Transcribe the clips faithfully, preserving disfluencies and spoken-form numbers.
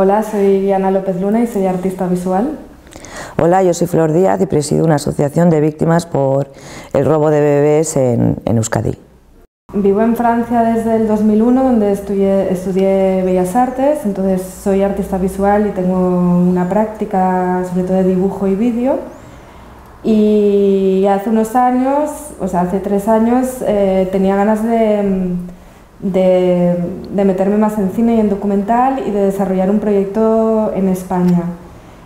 Hola, soy Anna López Luna y soy artista visual. Hola, yo soy Flor Díaz y presido una asociación de víctimas por el robo de bebés en, en Euskadi. Vivo en Francia desde el dos mil uno, donde estudié, estudié Bellas Artes, entonces soy artista visual y tengo una práctica sobre todo de dibujo y vídeo. Y hace unos años, o sea, hace tres años, eh, tenía ganas de, de, de meterme más en cine y en documental y de desarrollar un proyecto en España.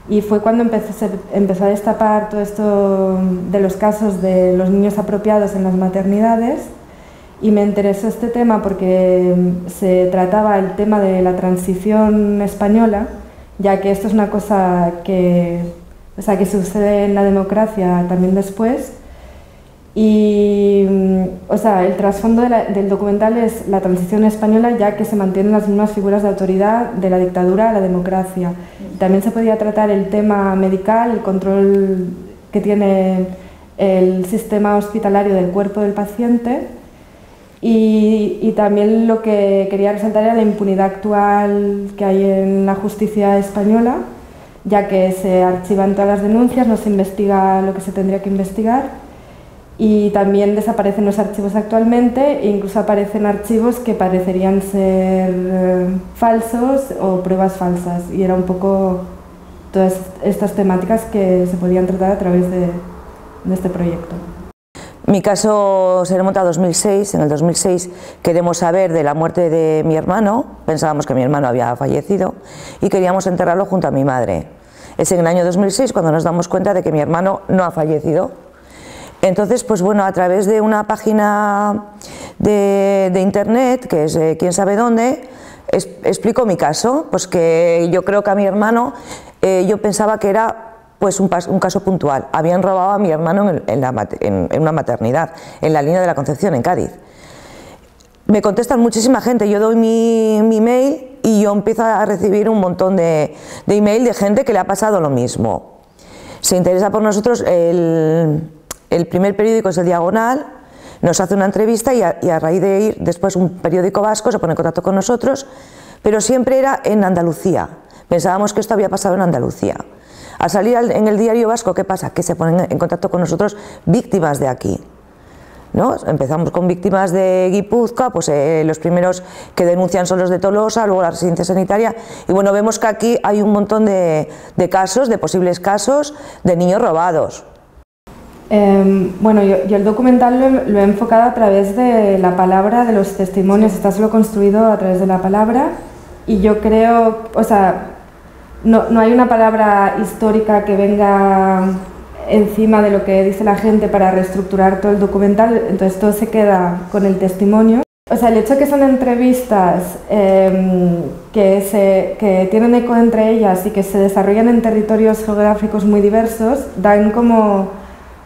Y fue cuando empecé, empezó a destapar todo esto de los casos de los niños apropiados en las maternidades. Y me interesó este tema porque se trataba el tema de la transición española, ya que esto es una cosa que, o sea, que sucede en la democracia también después. Y o sea, el trasfondo de la, del documental es la transición española, ya que se mantienen las mismas figuras de autoridad de la dictadura a la democracia. También se podía tratar el tema medical, el control que tiene el sistema hospitalario del cuerpo del paciente. Y, y también lo que quería resaltar era la impunidad actual que hay en la justicia española, ya que se archivan todas las denuncias, no se investiga lo que se tendría que investigar y también desaparecen los archivos actualmente e incluso aparecen archivos que parecerían ser eh, falsos o pruebas falsas. Y era un poco todas estas temáticas que se podían tratar a través de, de este proyecto. Mi caso se remonta a dos mil seis, en el dos mil seis queremos saber de la muerte de mi hermano, pensábamos que mi hermano había fallecido y queríamos enterrarlo junto a mi madre. Es en el año dos mil seis cuando nos damos cuenta de que mi hermano no ha fallecido. Entonces, pues bueno, a través de una página de, de internet, que es eh, quién sabe dónde, es, explico mi caso, pues que yo creo que a mi hermano, eh, yo pensaba que era pues un, un caso puntual. Habían robado a mi hermano en, en, la, en, en una maternidad, en la línea de la Concepción, en Cádiz. Me contestan muchísima gente, yo doy mi, mi email y yo empiezo a recibir un montón de, de email de gente que le ha pasado lo mismo. Se interesa por nosotros, el, el primer periódico es El Diagonal, nos hace una entrevista y a, y a raíz de ir después un periódico vasco se pone en contacto con nosotros, pero siempre era en Andalucía, pensábamos que esto había pasado en Andalucía. Al salir en el diario vasco, ¿qué pasa? Que se ponen en contacto con nosotros víctimas de aquí, ¿no? Empezamos con víctimas de Guipúzcoa, pues eh, los primeros que denuncian son los de Tolosa, luego la Residencia Sanitaria, y bueno, vemos que aquí hay un montón de, de casos, de posibles casos, de niños robados. Eh, bueno, yo, yo el documental lo, lo he enfocado a través de la palabra, de los testimonios, está solo construido a través de la palabra, y yo creo, o sea, No, no hay una palabra histórica que venga encima de lo que dice la gente para reestructurar todo el documental, entonces todo se queda con el testimonio. O sea, el hecho de que son entrevistas eh, que, se, que tienen eco entre ellas y que se desarrollan en territorios geográficos muy diversos, dan como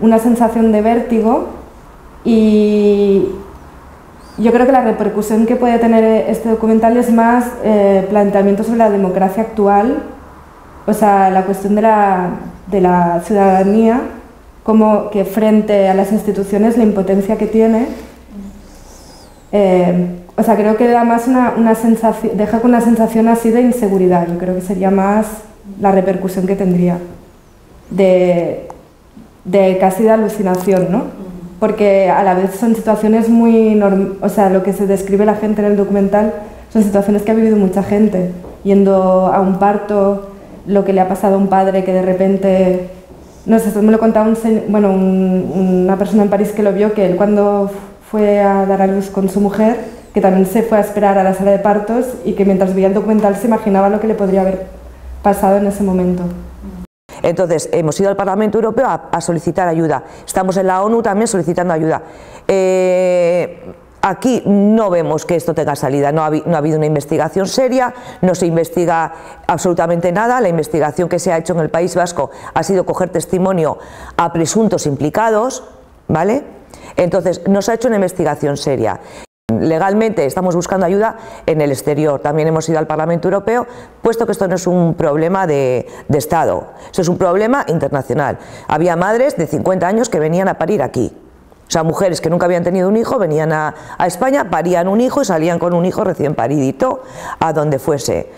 una sensación de vértigo y yo creo que la repercusión que puede tener este documental es más eh, planteamiento sobre la democracia actual. O sea, la cuestión de la, de la ciudadanía, como que frente a las instituciones, la impotencia que tiene. Eh, o sea, creo que da más una, una sensación, deja con una sensación así de inseguridad. Yo creo que sería más la repercusión que tendría, de, de casi de alucinación, ¿no? Porque a la vez son situaciones muy norm- o sea, lo que se describe la gente en el documental son situaciones que ha vivido mucha gente, yendo a un parto, lo que le ha pasado a un padre que de repente, no sé, esto me lo contaba un, bueno, un, una persona en París que lo vio, que él cuando fue a dar a luz con su mujer, que también se fue a esperar a la sala de partos y que mientras veía el documental se imaginaba lo que le podría haber pasado en ese momento. Entonces, hemos ido al Parlamento Europeo a, a solicitar ayuda, estamos en la ONU también solicitando ayuda. Eh... Aquí no vemos que esto tenga salida, no ha, no ha habido una investigación seria, no se investiga absolutamente nada, la investigación que se ha hecho en el País Vasco ha sido coger testimonio a presuntos implicados, ¿vale? Entonces, no se ha hecho una investigación seria. Legalmente estamos buscando ayuda en el exterior, también hemos ido al Parlamento Europeo, puesto que esto no es un problema de, de Estado, esto es un problema internacional. Había madres de cincuenta años que venían a parir aquí. O sea, mujeres que nunca habían tenido un hijo venían a, a España, parían un hijo y salían con un hijo recién paridito a donde fuese.